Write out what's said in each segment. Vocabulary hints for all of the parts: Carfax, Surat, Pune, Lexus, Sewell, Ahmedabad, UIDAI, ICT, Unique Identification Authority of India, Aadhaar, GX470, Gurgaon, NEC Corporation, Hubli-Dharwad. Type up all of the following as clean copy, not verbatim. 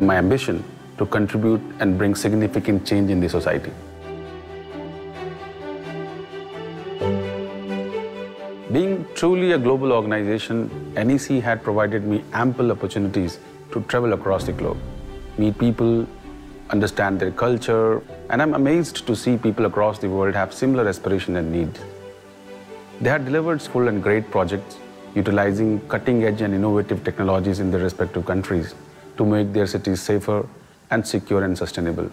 My ambition to contribute and bring significant change in the society. Being truly a global organization, NEC had provided me ample opportunities to travel across the globe, meet people, understand their culture, and I'm amazed to see people across the world have similar aspirations and needs. They had delivered full and great projects, utilizing cutting-edge and innovative technologies in their respective countries to make their cities safer and secure and sustainable.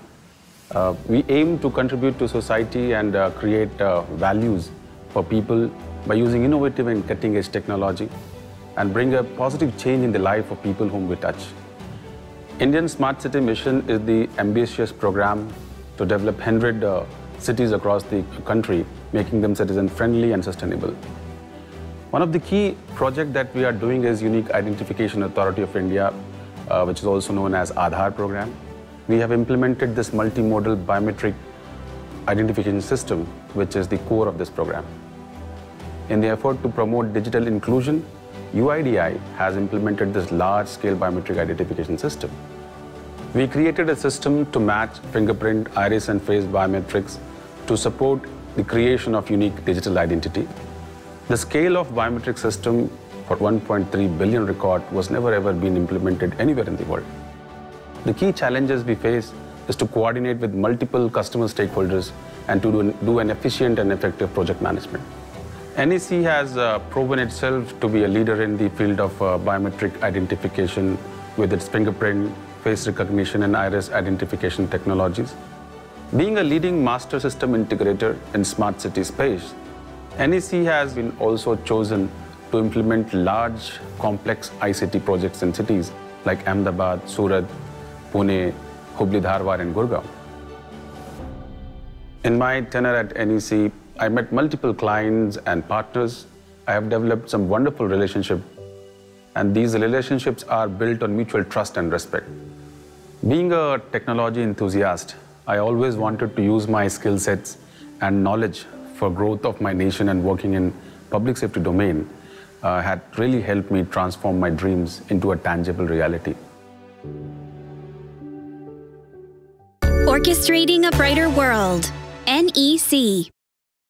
We aim to contribute to society and create values for people by using innovative and cutting-edge technology and bring a positive change in the life of people whom we touch. Indian Smart City Mission is the ambitious program to develop 100 cities across the country, making them citizen-friendly and sustainable. One of the key projects that we are doing is Unique Identification Authority of India, which is also known as Aadhaar program. We have implemented this multimodal biometric identification system, which is the core of this program. In the effort to promote digital inclusion, UIDAI has implemented this large-scale biometric identification system. We created a system to match fingerprint, iris, and face biometrics to support the creation of unique digital identity. The scale of biometric system for 1.3 billion records was never ever been implemented anywhere in the world. The key challenges we face is to coordinate with multiple customer stakeholders and to do an efficient and effective project management. NEC has proven itself to be a leader in the field of biometric identification with its fingerprint, face recognition and iris identification technologies. Being a leading master system integrator in smart city space, NEC has been also chosen to implement large, complex ICT projects in cities like Ahmedabad, Surat, Pune, Hubli-Dharwad and Gurgaon. In my tenure at NEC, I met multiple clients and partners. I have developed some wonderful relationships, and these relationships are built on mutual trust and respect. Being a technology enthusiast, I always wanted to use my skill sets and knowledge for growth of my nation, and working in public safety domain had really helped me transform my dreams into a tangible reality. Orchestrating a brighter world, NEC.